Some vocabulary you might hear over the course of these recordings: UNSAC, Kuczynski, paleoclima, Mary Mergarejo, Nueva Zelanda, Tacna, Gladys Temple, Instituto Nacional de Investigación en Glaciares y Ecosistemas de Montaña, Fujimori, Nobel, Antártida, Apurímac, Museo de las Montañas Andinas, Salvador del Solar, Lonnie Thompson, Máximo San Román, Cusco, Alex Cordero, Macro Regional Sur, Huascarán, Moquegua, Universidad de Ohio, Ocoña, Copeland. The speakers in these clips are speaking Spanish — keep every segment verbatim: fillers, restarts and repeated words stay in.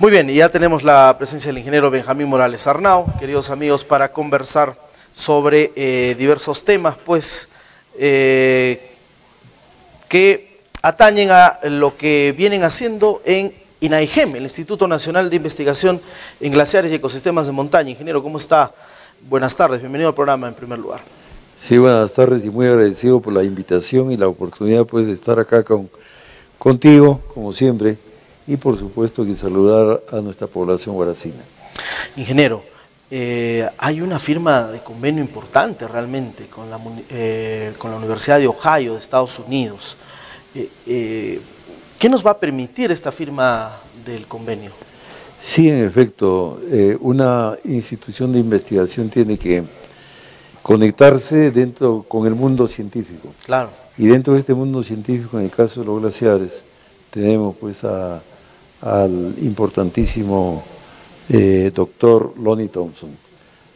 Muy bien, y ya tenemos la presencia del ingeniero Benjamín Morales Arnao, queridos amigos, para conversar sobre eh, diversos temas, pues, eh, que atañen a lo que vienen haciendo en INAIGEM, el Instituto Nacional de Investigación en Glaciares y Ecosistemas de Montaña. Ingeniero, ¿cómo está? Buenas tardes, bienvenido al programa en primer lugar. Sí, buenas tardes y muy agradecido por la invitación y la oportunidad, pues, de estar acá con, contigo, como siempre, y por supuesto que saludar a nuestra población huaracina. Ingeniero, eh, hay una firma de convenio importante realmente con la, eh, con la Universidad de Ohio de Estados Unidos. Eh, eh, ¿Qué nos va a permitir esta firma del convenio? Sí, en efecto, eh, una institución de investigación tiene que conectarse dentro con el mundo científico. Claro. Y dentro de este mundo científico, en el caso de los glaciares, tenemos pues a, al importantísimo eh, doctor Lonnie Thompson.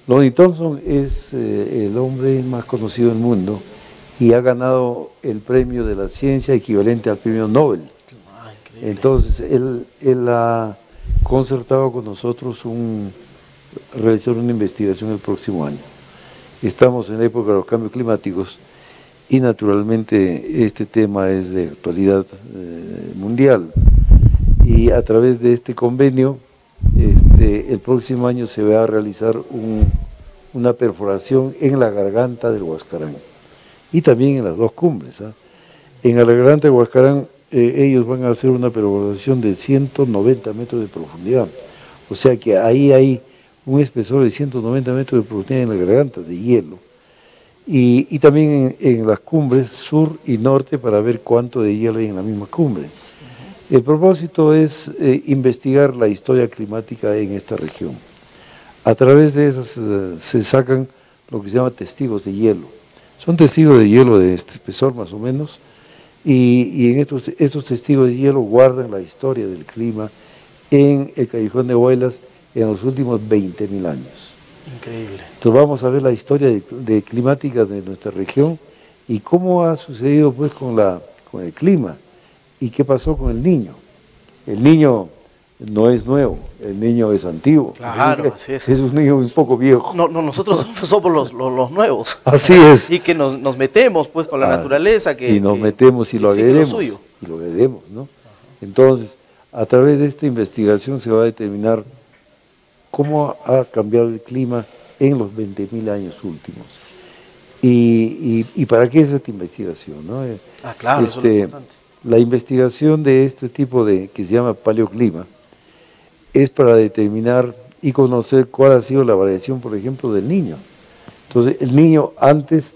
Lonnie Thompson es eh, el hombre más conocido del mundo y ha ganado el premio de la ciencia equivalente al premio Nobel. Ah, increíble. Entonces, él, él ha concertado con nosotros un, realizar una investigación el próximo año. Estamos en la época de los cambios climáticos y naturalmente este tema es de actualidad eh, mundial. Y a través de este convenio, este, el próximo año se va a realizar un, una perforación en la garganta del Huascarán. Y también en las dos cumbres. ¿eh? En la garganta de Huascarán eh, ellos van a hacer una perforación de ciento noventa metros de profundidad. O sea que ahí hay un espesor de ciento noventa metros de profundidad en la garganta, de hielo. Y, y también en, en las cumbres sur y norte para ver cuánto de hielo hay en la misma cumbre. El propósito es eh, investigar la historia climática en esta región. A través de esas eh, se sacan lo que se llama testigos de hielo. Son testigos de hielo de este espesor más o menos, y, y en estos, estos testigos de hielo guardan la historia del clima en el Callejón de Huaylas en los últimos veinte mil años. Increíble. Entonces vamos a ver la historia de, de climática de nuestra región y cómo ha sucedido pues con, la, con el clima y qué pasó con el niño. El niño no es nuevo, el niño es antiguo. Claro, así es. Es un niño un poco viejo. No, no, nosotros somos los, los, los nuevos. Así es. Y que nos, nos metemos pues con la ah, naturaleza. Que, y nos que, metemos y lo agredemos. Lo suyo. Y lo agredemos, ¿no? Ajá. Entonces, a través de esta investigación se va a determinar cómo ha cambiado el clima en los veinte mil años últimos. Y, y, y para qué es esta investigación, ¿no? Ah, claro, este, eso es importante. La investigación de este tipo de, que se llama paleoclima, es para determinar y conocer cuál ha sido la variación, por ejemplo, del niño. Entonces, el niño antes,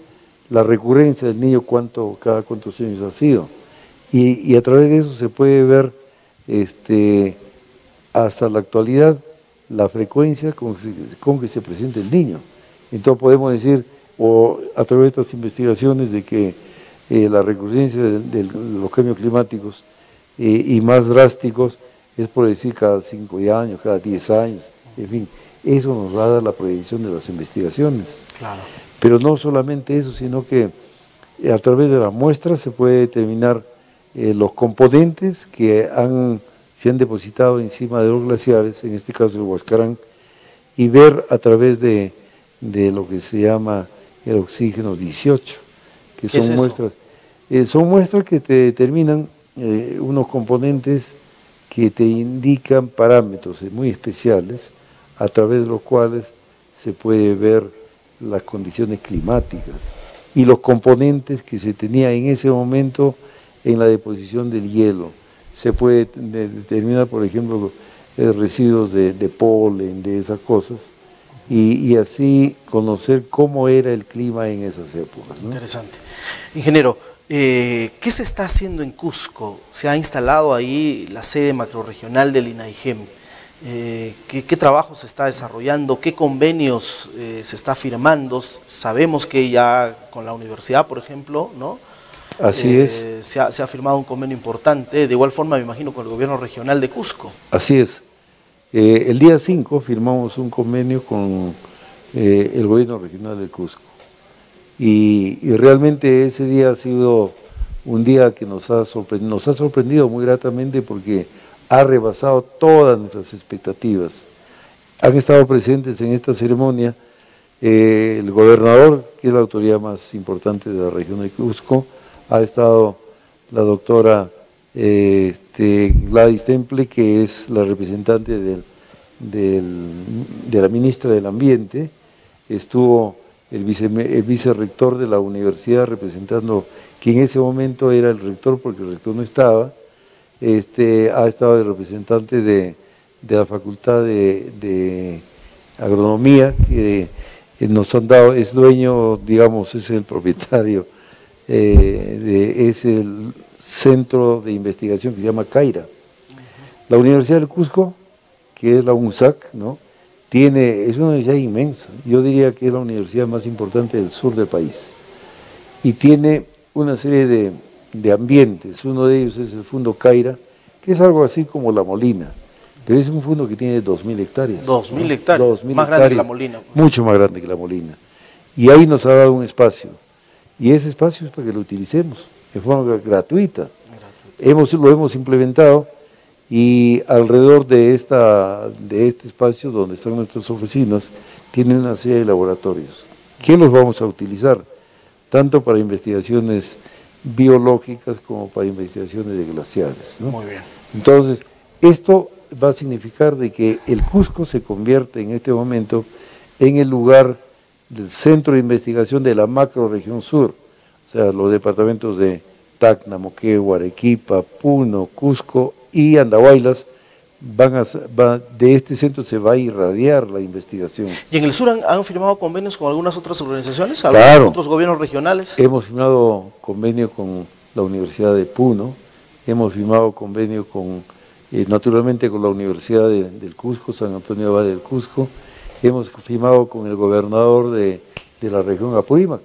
la recurrencia del niño, cuánto, cada cuántos años ha sido. Y, y a través de eso se puede ver este, hasta la actualidad la frecuencia con que, se, con que se presenta el niño. Entonces podemos decir, o a través de estas investigaciones, de que eh, la recurrencia de, de los cambios climáticos eh, y más drásticos es por decir cada cinco años, cada diez años, en fin, eso nos va a dar la proyección de las investigaciones. Claro. Pero no solamente eso, sino que a través de las muestras se puede determinar eh, los componentes que han, se han depositado encima de los glaciares, en este caso el Huascarán, y ver a través de, de lo que se llama el oxígeno dieciocho, que son, ¿es eso? Muestras, eh, son muestras que te determinan eh, unos componentes que te indican parámetros muy especiales a través de los cuales se puede ver las condiciones climáticas y los componentes que se tenía en ese momento en la deposición del hielo. Se puede determinar, por ejemplo, residuos de, de polen, de esas cosas, y, y así conocer cómo era el clima en esas épocas, ¿no? Interesante. Ingeniero, Eh, ¿qué se está haciendo en Cusco? Se ha instalado ahí la sede macrorregional del INAIGEM. Eh, ¿qué, ¿Qué trabajo se está desarrollando? ¿Qué convenios eh, se está firmando? Sabemos que ya con la universidad, por ejemplo, ¿no? Así eh, es. Se ha, se ha firmado un convenio importante, de igual forma me imagino con el gobierno regional de Cusco. Así es. Eh, el día cinco firmamos un convenio con eh, el gobierno regional de Cusco. Y, y realmente ese día ha sido un día que nos ha, nos ha sorprendido muy gratamente porque ha rebasado todas nuestras expectativas. Han estado presentes en esta ceremonia eh, el gobernador, que es la autoridad más importante de la región de Cusco, ha estado la doctora eh, este, Gladys Temple, que es la representante del, del, de la ministra del Ambiente, estuvo el, vice, el vicerrector de la universidad representando, que en ese momento era el rector porque el rector no estaba, este, ha estado el representante de, de la Facultad de, de Agronomía, que nos han dado, es dueño, digamos, es el propietario, eh, de, es el centro de investigación que se llama CAIRA. La Universidad del Cusco, que es la UNSAC, ¿no? Tiene, es una universidad inmensa, yo diría que es la universidad más importante del sur del país, y tiene una serie de, de ambientes. Uno de ellos es el Fondo CAIRA, que es algo así como La Molina, pero es un fondo que tiene dos mil hectáreas. dos mil hectáreas, más grande que La Molina. Mucho más grande que La Molina. Y ahí nos ha dado un espacio, y ese espacio es para que lo utilicemos de forma gratuita. gratuita. Hemos, lo hemos implementado, y alrededor de, esta, de este espacio donde están nuestras oficinas, tiene una serie de laboratorios, que los vamos a utilizar tanto para investigaciones biológicas como para investigaciones de glaciares, ¿no? Muy bien. Entonces, esto va a significar de que el Cusco se convierte en este momento en el lugar del centro de investigación de la macroregión sur, o sea, los departamentos de Tacna, Moquegua, Arequipa, Puno, Cusco y Andahuaylas. Van a, va, de este centro se va a irradiar la investigación. ¿Y en el sur han, han firmado convenios con algunas otras organizaciones, algunos claro. otros gobiernos regionales? Hemos firmado convenio con la Universidad de Puno, hemos firmado convenio con, eh, naturalmente con la Universidad de, del Cusco, San Antonio de Valle del Cusco, hemos firmado con el gobernador de, de la región Apurímac,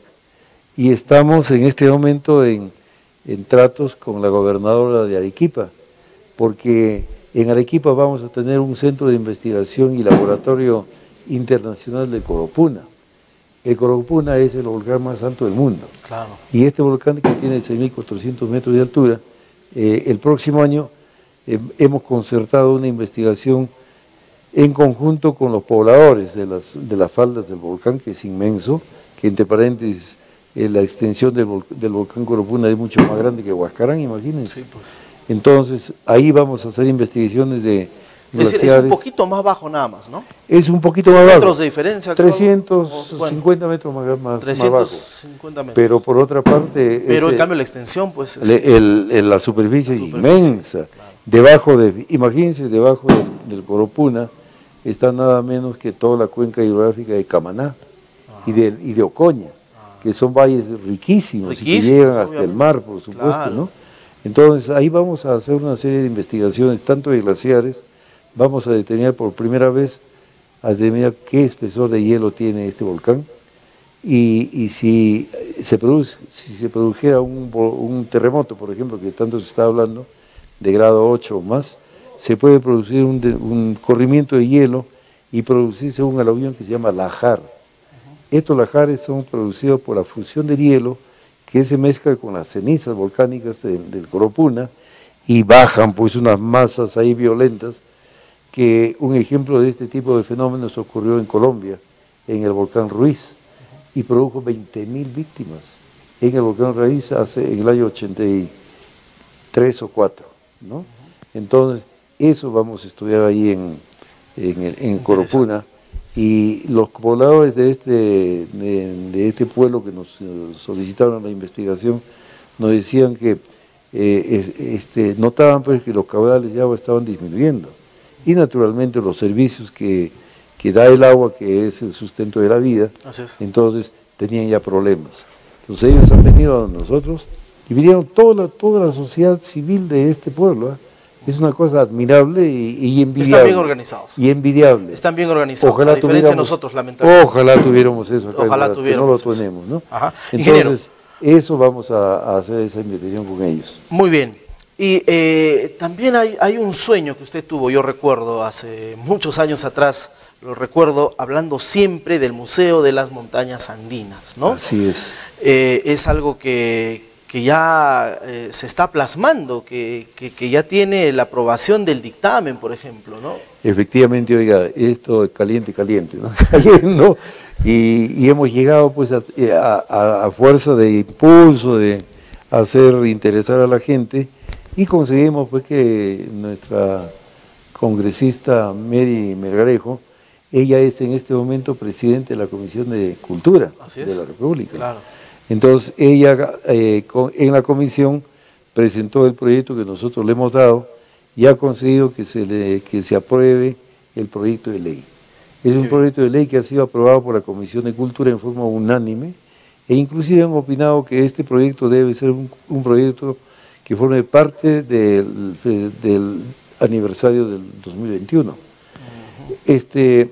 y estamos en este momento en, en tratos con la gobernadora de Arequipa, porque en Arequipa vamos a tener un centro de investigación y laboratorio internacional de Coropuna. El Coropuna es el volcán más alto del mundo. Claro. Y este volcán, que tiene seis mil cuatrocientos metros de altura, eh, el próximo año eh, hemos concertado una investigación en conjunto con los pobladores de las, de las faldas del volcán, que es inmenso, que entre paréntesis, eh, la extensión del, vol del volcán Coropuna es mucho más grande que Huascarán, imagínense. Sí, pues. Entonces, ahí vamos a hacer investigaciones de glaciares. Es decir, es un poquito más bajo nada más, ¿no? Es un poquito más bajo. ¿Metros de diferencia? trescientos cincuenta metros más, más, trescientos cincuenta más bajo. trescientos cincuenta metros. Pero por otra parte... Pero en cambio la extensión, pues... Es el, el, la superficie es inmensa. Claro. Debajo de, imagínense, debajo del, del Coropuna está nada menos que toda la cuenca hidrográfica de Camaná y de, y de Ocoña, Ajá. que son valles riquísimos, riquísimos y que llegan obviamente. hasta el mar, por supuesto, claro. ¿no? Entonces, ahí vamos a hacer una serie de investigaciones, tanto de glaciares, vamos a determinar por primera vez, a determinar qué espesor de hielo tiene este volcán, y, y si, se produce, si se produjera un, un terremoto, por ejemplo, que tanto se está hablando, de grado ocho o más, se puede producir un, un corrimiento de hielo y producirse un aluvión que se llama lajar. Estos lajares son producidos por la fusión del hielo, que se mezcla con las cenizas volcánicas del, del Coropuna, y bajan pues unas masas ahí violentas, que un ejemplo de este tipo de fenómenos ocurrió en Colombia, en el volcán Ruiz, y produjo veinte mil víctimas en el volcán Ruiz hace, en el año ochenta y tres o cuatro, ¿no? Entonces, eso vamos a estudiar ahí en, en, el, en Coropuna, y los pobladores de este, de, de este pueblo que nos solicitaron la investigación nos decían que eh, es, este, notaban pues que los caudales de agua estaban disminuyendo, y naturalmente los servicios que, que da el agua, que es el sustento de la vida, entonces tenían ya problemas. Entonces ellos han venido a nosotros y vinieron toda la, toda la sociedad civil de este pueblo, ¿eh? Es una cosa admirable y, y envidiable. Están bien organizados. Y envidiable. Están bien organizados, ojalá a diferencia de nosotros, lamentablemente. Ojalá tuviéramos eso acá, ojalá en tuviéramos que no lo tenemos, ¿no? Ajá. Entonces, ingeniero, eso vamos a, a hacer esa invitación con ellos. Muy bien. Y eh, también hay, hay un sueño que usted tuvo, yo recuerdo, hace muchos años atrás, lo recuerdo hablando siempre del Museo de las Montañas Andinas, ¿no? Así es. Eh, es algo que... que ya eh, se está plasmando, que, que, que ya tiene la aprobación del dictamen, por ejemplo, ¿no? Efectivamente, oiga, esto es caliente, caliente, ¿no? Caliendo, y, y hemos llegado pues a, a, a fuerza de impulso, de hacer interesar a la gente, y conseguimos pues que nuestra congresista Mary Mergarejo, ella es en este momento presidente de la Comisión de Cultura de la República. Claro. Entonces, ella eh, con, en la comisión presentó el proyecto que nosotros le hemos dado y ha conseguido que se, le, que se apruebe el proyecto de ley. Es sí. un proyecto de ley que ha sido aprobado por la Comisión de Cultura en forma unánime e inclusive han opinado que este proyecto debe ser un, un proyecto que forme parte del, del aniversario del dos mil veintiuno. Uh-huh. Este,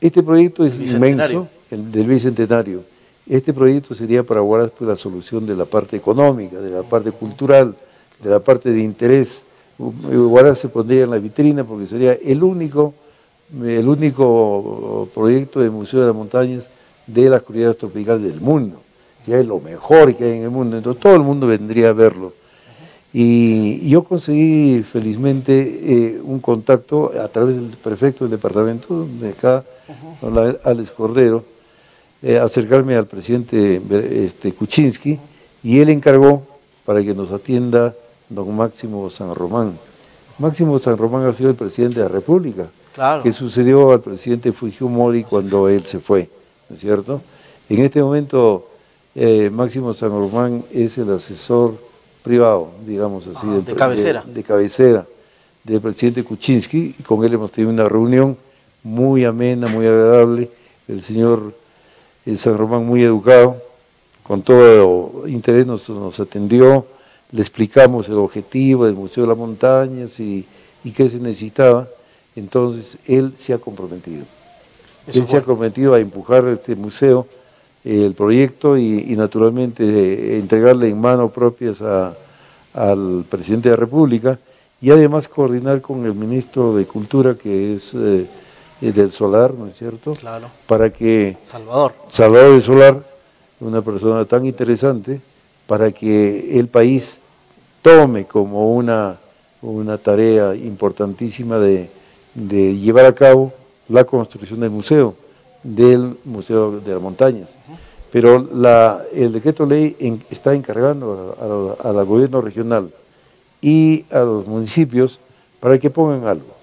este proyecto es inmenso, el del Bicentenario. Este proyecto sería para Guaraz pues, la solución de la parte económica, de la parte cultural, de la parte de interés. Guaraz se pondría en la vitrina porque sería el único, el único proyecto de Museo de las Montañas de las Cualidades Tropicales del mundo. Sería lo mejor que hay en el mundo, entonces todo el mundo vendría a verlo. Y yo conseguí felizmente eh, un contacto a través del prefecto del departamento, de acá, don Alex Cordero, Eh, acercarme al presidente este, Kuczynski, y él encargó para que nos atienda don Máximo San Román. Máximo San Román ha sido el presidente de la República, claro. que sucedió al presidente Fujimori cuando él se fue, ¿no es cierto? En este momento eh, Máximo San Román es el asesor privado, digamos así, ah, del, de, cabecera. De, de cabecera del presidente Kuczynski, y con él hemos tenido una reunión muy amena, muy agradable. El señor San Román muy educado, con todo interés nos, nos atendió, le explicamos el objetivo del Museo de las Montañas y, y qué se necesitaba. Entonces él se ha comprometido. Eso él fue. se ha comprometido a empujar este museo, eh, el proyecto y, y naturalmente eh, entregarle en manos propias a, al presidente de la República y además coordinar con el ministro de Cultura que es... Eh, del Solar, ¿no es cierto? Claro. Para que... Salvador. Salvador del Solar, una persona tan interesante, para que el país tome como una, una tarea importantísima de, de llevar a cabo la construcción del museo, del Museo de las Montañas. Pero la, el decreto ley en, está encargando al gobierno regional y a los municipios para que pongan algo.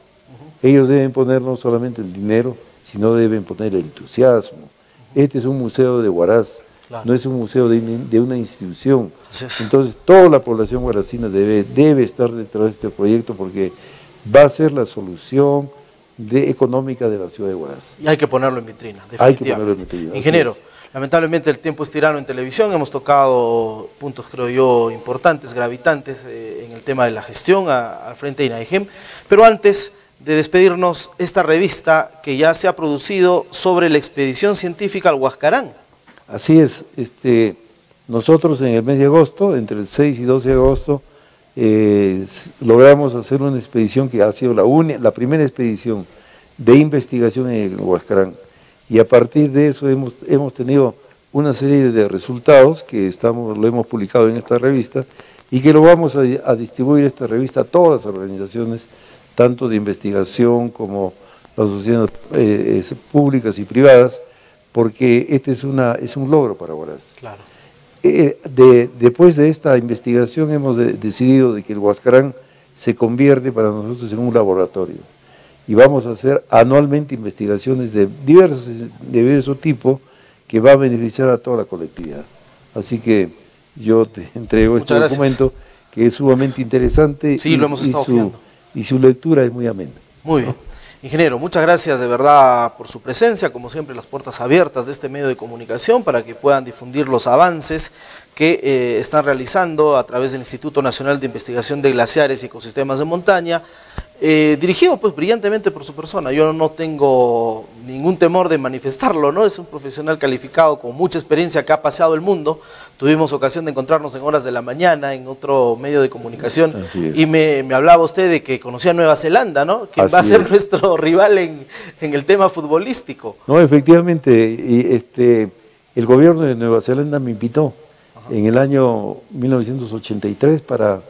Ellos deben poner no solamente el dinero, sino deben poner el entusiasmo. Este es un museo de Huaraz, claro. no es un museo de, de una institución. Entonces toda la población huarazina debe, debe estar detrás de este proyecto porque va a ser la solución de, económica de la ciudad de Huaraz. Y hay que ponerlo en vitrina, definitivamente. Hay que ponerlo en vitrina. Ingeniero, lamentablemente el tiempo es tirano en televisión, hemos tocado puntos, creo yo, importantes, gravitantes eh, en el tema de la gestión a, al frente de INAGEM, pero antes de despedirnos esta revista que ya se ha producido sobre la expedición científica al Huascarán. Así es, este, nosotros en el mes de agosto, entre el seis y doce de agosto, eh, logramos hacer una expedición que ha sido la, una, la primera expedición de investigación en el Huascarán. Y a partir de eso hemos, hemos tenido una serie de resultados que estamos, lo hemos publicado en esta revista y que lo vamos a, a distribuir esta revista a todas las organizaciones tanto de investigación como las asociaciones eh, públicas y privadas, porque este es, una, es un logro para Guaraz. Claro. Eh, de, después de esta investigación hemos de, decidido de que el Huascarán se convierte para nosotros en un laboratorio y vamos a hacer anualmente investigaciones de diversos, de diverso tipo que va a beneficiar a toda la colectividad. Así que yo te entrego Muchas este gracias. documento que es sumamente gracias. interesante. Sí, y, lo hemos estado viendo. Y su lectura es muy amena. Muy bien. Ingeniero, muchas gracias de verdad por su presencia, como siempre las puertas abiertas de este medio de comunicación para que puedan difundir los avances que eh, están realizando a través del Instituto Nacional de Investigación de Glaciares y Ecosistemas de Montaña, eh, dirigido pues brillantemente por su persona. Yo no tengo ningún temor de manifestarlo, ¿no? Es un profesional calificado con mucha experiencia que ha paseado el mundo. Tuvimos ocasión de encontrarnos en horas de la mañana en otro medio de comunicación y me, me hablaba usted de que conocía Nueva Zelanda, ¿no? Que va a ser nuestro rival en, en el tema futbolístico. No, efectivamente, y este, el gobierno de Nueva Zelanda me invitó. en el año mil novecientos ochenta y tres para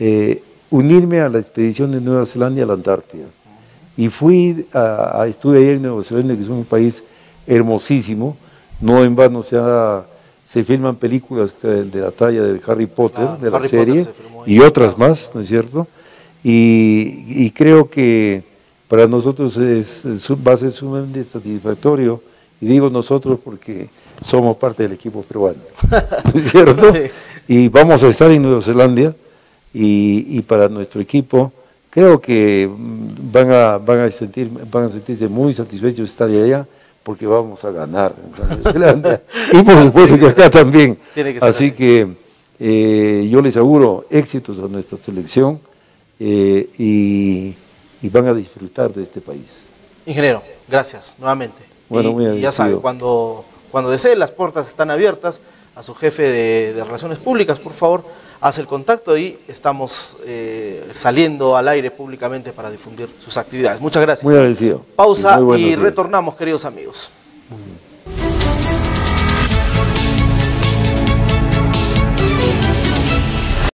eh, unirme a la expedición de Nueva Zelanda a la Antártida. Y fui a, a estuve ahí en Nueva Zelanda, que es un país hermosísimo, no en vano se ha... Se filman películas de la talla de Harry Potter, ah, de la Harry serie, se y otras más, ¿no es cierto? Y, y creo que para nosotros es, va a ser sumamente satisfactorio, y digo nosotros porque somos parte del equipo peruano, ¿no es cierto? Y vamos a estar en Nueva Zelanda, y, y para nuestro equipo creo que van a, van, a sentir, van a sentirse muy satisfechos de estar allá, porque vamos a ganar en Nueva Zelanda, y por supuesto que acá también. Que así, así que eh, yo les auguro éxitos a nuestra selección eh, y, y van a disfrutar de este país. Ingeniero, gracias nuevamente. Bueno, y, muy agradecido. Y ya sabe, cuando, cuando desee, las puertas están abiertas. A su jefe de, de Relaciones Públicas, por favor, hace el contacto y estamos eh, saliendo al aire públicamente para difundir sus actividades. Muchas gracias. Muy agradecido. Pausa y, y retornamos, queridos amigos.